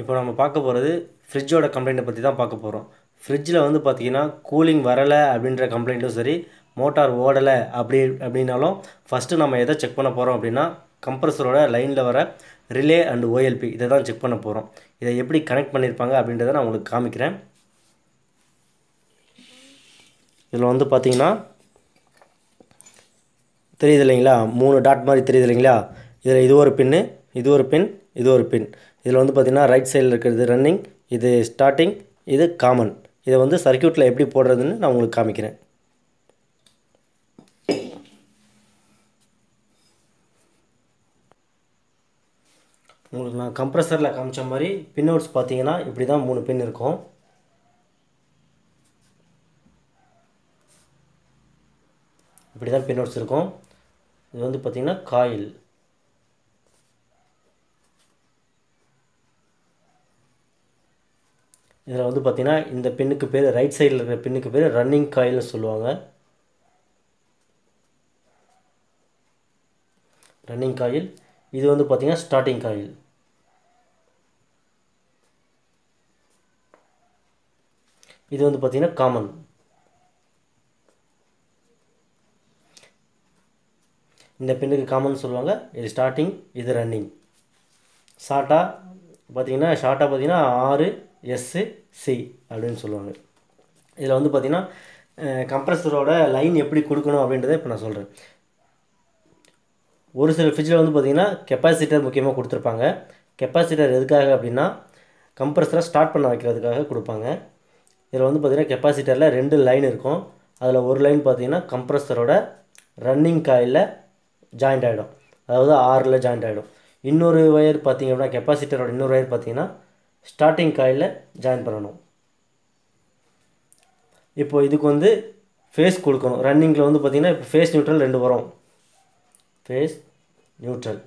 இப்போ நம்ம பார்க்க போகிறது ஃப்ரிட்ஜோட கம்ப்ளைண்ட்டை பற்றி தான் பார்க்க போகிறோம். ஃப்ரிட்ஜில் வந்து பார்த்திங்கன்னா கூலிங் வரலை அப்படின்ற கம்ப்ளைண்ட்டும் சரி, மோட்டார் ஓடலை அப்படின்னாலும் ஃபஸ்ட்டு நம்ம எதை செக் பண்ண போகிறோம் அப்படின்னா கம்ப்ரஸரோட லைனில் வர ரிலே அண்ட் ஓஎல்பி இதை தான் செக் பண்ண போகிறோம். இதை எப்படி கனெக்ட் பண்ணியிருப்பாங்க அப்படின்றத நான் உங்களுக்கு காமிக்கிறேன். இதில் வந்து பார்த்திங்கன்னா தெரியுது இல்லைங்களா, 3 டாட் மாதிரி தெரியுது இல்லைங்களா. இதில் இது ஒரு பின். இதில் வந்து பார்த்திங்கன்னா ரைட் சைடில் இருக்கிறது ரன்னிங், இது ஸ்டார்டிங், இது காமன். இதை வந்து சர்க்கியூட்டில் எப்படி போடுறதுன்னு நான் உங்களுக்கு காமிக்கிறேன். உங்களுக்கு நான் கம்ப்ரஸரில் காமிச்ச மாதிரி பின் அவுட்ஸ் பார்த்திங்கன்னா இப்படி தான் 3 பின் இருக்கும். இப்படி தான் பின் அவுட்ஸ் இருக்கும். இது வந்து பார்த்திங்கன்னா காயில், இதில் வந்து பார்த்திங்கன்னா இந்த பின்னுக்கு பேர், ரைட் சைடில் இருக்கிற பின்னுக்கு பேர் ரன்னிங் காயில்னு சொல்லுவாங்க. ரன்னிங் காயில் இது வந்து பார்த்திங்கன்னா ஸ்டார்டிங் காயில். இது வந்து பார்த்திங்கன்னா காமன். இந்த பின்னுக்கு காமன் சொல்லுவாங்க, இது ஸ்டார்டிங், இது ரன்னிங். ஷார்ட்டாக பார்த்திங்கன்னா 6SC அப்படின்னு சொல்லுவாங்க. இதில் வந்து பார்த்திங்கன்னா கம்ப்ரஸரோட லைன் எப்படி கொடுக்கணும் அப்படின்றத இப்போ நான் சொல்கிறேன். ஒரு சில ஃப்ரிட்ஜில் வந்து பார்த்திங்கன்னா கெப்பாசிட்டர் முக்கியமாக கொடுத்துருப்பாங்க. கெப்பாசிட்டர் எதுக்காக அப்படின்னா கம்ப்ரஸரை ஸ்டார்ட் பண்ண வைக்கிறதுக்காக கொடுப்பாங்க. இதில் வந்து பார்த்திங்கன்னா கெப்பாசிட்டரில் 2 லைன் இருக்கும். அதில் ஒரு லைன் பார்த்திங்கன்னா கம்ப்ரஸரோட ரன்னிங் காயிலில் ஜாயிண்ட் ஆகிடும், அதாவது 6ல் ஜாயிண்ட் ஆகிடும். இன்னொரு ஒயர் பார்த்திங்க அப்படின்னா கெப்பாசிட்டரோட இன்னொரு ஒயர் பார்த்திங்கன்னா ஸ்டார்டிங் காயில் ஜாயின் பண்ணணும். இப்போ இதுக்கு வந்து ஃபேஸ் கொடுக்கணும். ரன்னிங்கில் வந்து பார்த்திங்கன்னா இப்போ ஃபேஸ் நியூட்ரல் 2 வரும். ஃபேஸ் நியூட்ரல்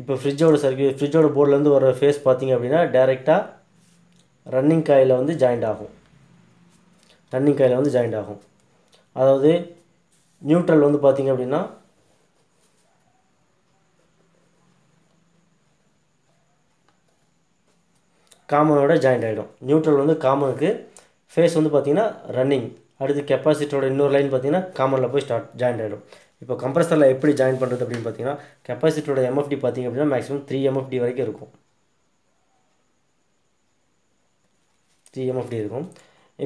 இப்போ ஃப்ரிட்ஜோட போர்ட்லேருந்து வர ஃபேஸ் பார்த்திங்க அப்படின்னா டைரெக்டாக ரன்னிங் காயில் வந்து ஜாயிண்ட் ஆகும். அதாவது நியூட்ரல் வந்து பார்த்திங்க அப்படின்னா காமனோட ஜாயிண்ட் ஆகிடும். நியூட்ரல் வந்து காமனுக்கு, ஃபேஸ் வந்து பார்த்திங்கன்னா ரன்னிங், அடுத்து கெப்பாசிட்டரோட இன்னொரு லைன் பார்த்திங்கன்னா காமனில் போய் ஜாயிண்ட் ஆகிடும். இப்போ கம்ப்ரஸரில் எப்படி ஜாயின் பண்ணுறது அப்படின்னு பார்த்திங்கன்னா கெப்பாசிட்டரோட MFD பார்த்திங்க அப்படின்னா மேக்ஸிமம் 3 MFD வரைக்கும் இருக்கும். 3 MFD இருக்கும்.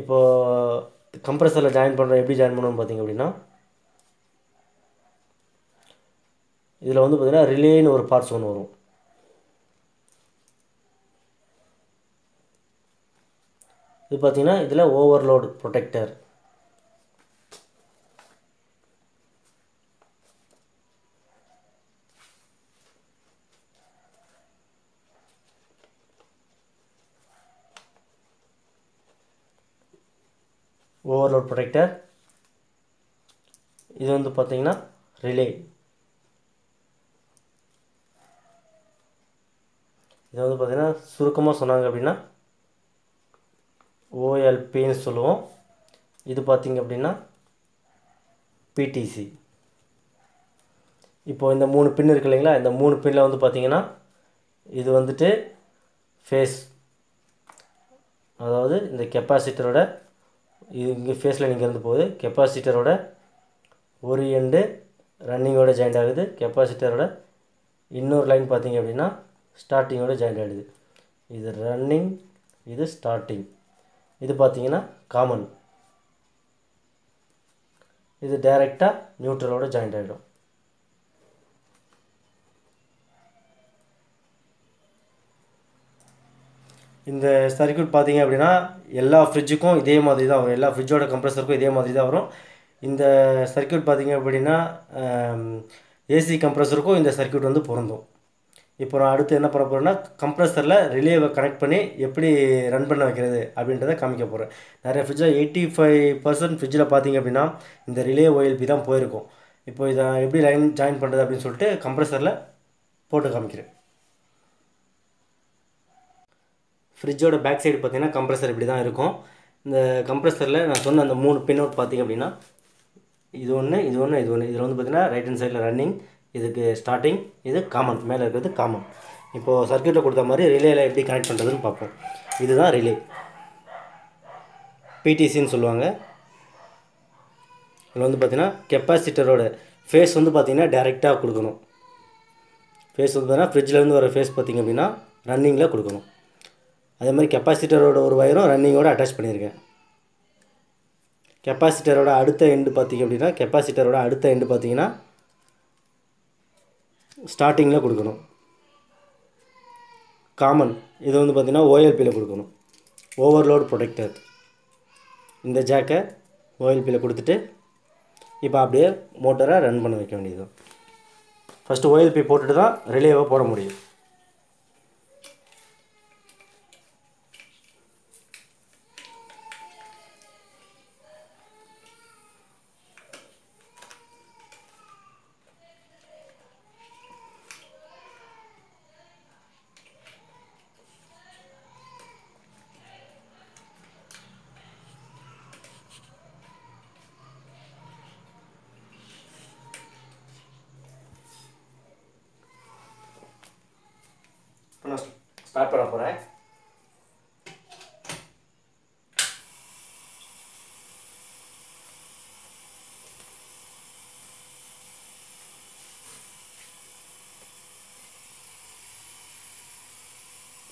இப்போது கம்ப்ரஸரில் ஜாயின் பண்ணுறோம், எப்படி ஜாயின் பண்ணணும்னு பார்த்திங்க அப்படின்னா இதில் வந்து பார்த்திங்கன்னா ரிலேன்னு ஒரு பார்ட்ஸ் ஒன்று வரும். இது பார்த்திங்கன்னா இதில் ஓவர்லோடு ப்ரொடெக்டர், இது வந்து பார்த்திங்கன்னா ரிலே, இது வந்து பார்த்திங்கன்னா சுருக்கமாக சொன்னாங்க அப்படின்னா OLPன்னு சொல்லுவோம். இது பார்த்திங்க அப்படின்னா PTC. இப்போது இந்த 3 பின் இருக்கு இல்லைங்களா, இந்த 3 பின்னில் வந்து பார்த்திங்கன்னா இது வந்துட்டு ஃபேஸ், அதாவது இந்த கெப்பாசிட்டரோட இங்கே ஃபேஸில் இங்கேருந்து போகுது, கெப்பாசிட்டரோட ஒரு எண்டு ரன்னிங்கோட ஜாயிண்ட் ஆகுது, கெப்பாசிட்டரோட இன்னொரு லைன் பார்த்திங்க அப்படின்னா ஸ்டார்டிங்கோட ஜாயிண்ட் ஆகிடுது. இது ரன்னிங், இது ஸ்டார்டிங், இது பார்த்திங்கன்னா காமன், இது டைரெக்டாக நியூட்ரலோட ஜாயிண்ட் ஆகிடும். இந்த சர்க்யூட் பார்த்திங்க அப்படின்னா எல்லா ஃப்ரிட்ஜுக்கும் இதே மாதிரி தான் வரும், எல்லா ஃப்ரிட்ஜோட கம்ப்ரஸருக்கும் இதே மாதிரி தான் வரும். இந்த சர்க்யூட் பார்த்திங்க அப்படின்னா AC கம்ப்ரஸருக்கும் இந்த சர்க்யூட் வந்து பொருந்தும். இப்போ நான் அடுத்து என்ன பண்ண போகிறேன்னா கம்ப்ரஸரில் ரிலேவை கனெக்ட் பண்ணி எப்படி ரன் பண்ண வைக்கிறது அப்படின்றத காமிக்க போகிறேன். நிறைய ஃப்ரிட்ஜில் 85% ஃப்ரிட்ஜில் பார்த்திங்க அப்படின்னா இந்த ரிலே OLP தான் போயிருக்கும். இப்போ இதை எப்படி லைன் ஜாயின் பண்ணுறது அப்படின்னு சொல்லிட்டு கம்ப்ரஸரில் போட்டு காமிக்கிறேன். ஃப்ரிட்ஜோட பேக் சைடு பார்த்திங்கன்னா கம்ப்ரஸர் இப்படி தான் இருக்கும். இந்த கம்ப்ரஸரில் நான் சொன்ன அந்த 3 பின் அவுட் பார்த்திங்க அப்படின்னா இது ஒன்று, இது ஒன்று, இது ஒன்று. இதில் வந்து பார்த்திங்கன்னா ரைட் ஹேண்ட் சைடில் ரன்னிங், இதுக்கு ஸ்டார்டிங் இது காமன் மேலே இருக்கிறது காமன். இப்போது சர்க்யூட்டில் கொடுத்த மாதிரி ரிலேயில் எப்படி கனெக்ட் பண்ணுறதுன்னு பார்ப்போம். இதுதான் ரிலே, பிடிசின்னு சொல்லுவாங்க. இதில் வந்து பார்த்திங்கன்னா கெப்பாசிட்டரோட ஃபேஸ் வந்து பார்த்திங்கன்னா டைரெக்டாக கொடுக்கணும். ஃபேஸ் வந்து பார்த்திங்கன்னா ஃப்ரிட்ஜிலேருந்து வர ஃபேஸ் பார்த்திங்க அப்படின்னா ரன்னிங்கில் கொடுக்கணும். அதே மாதிரி கெப்பாசிட்டரோட ஒரு வயரும் ரன்னிங்கோடு அட்டாச் பண்ணியிருக்கேன். கெப்பாசிட்டரோட அடுத்த எண்டு பார்த்திங்க அப்படின்னா ஸ்டார்டிங்கில் கொடுக்கணும் காமன். இது வந்து பார்த்திங்கன்னா ஓஎல்பியில் கொடுக்கணும், ஓவர்லோட் ப்ரொடெக்டர். இந்த ஜாக்கை ஓஎல்பியில் கொடுத்துட்டு இப்போ அப்படியே மோட்டரை ரன் பண்ண வைக்க வேண்டியது. ஃபஸ்ட்டு ஓஎல்பி போட்டுட்டு தான் ரிலேவை போட முடியும். ஸ்டார்ட் பண்ண போகிறேன்.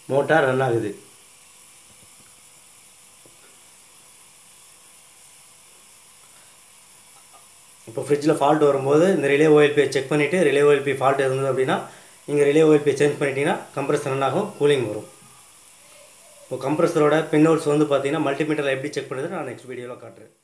மோட்டார் ரன் ஆகுது. இப்போ ஃப்ரிட்ஜில் ஃபால்ட் வரும்போது இந்த ரிலே ஓஎல்பியை செக் பண்ணிவிட்டு ரிலே ஓஎல்பி ஃபால்ட் இருந்தது அப்படின்னா நீங்கள் ரிலே ஓஎல்பியை சேஞ்ச் பண்ணிட்டீங்கன்னா கம்ப்ரஸர் ரன் ஆகும், கூலிங் வரும். இப்போ கம்ப்ரஸரோட பின் ஹோல்ஸ் வந்து பார்த்தீங்கன்னா மல்டிமீட்டரில் எப்படி செக் பண்ணுறது நான் நெக்ஸ்ட் வீடியோவில் காட்டுறேன்.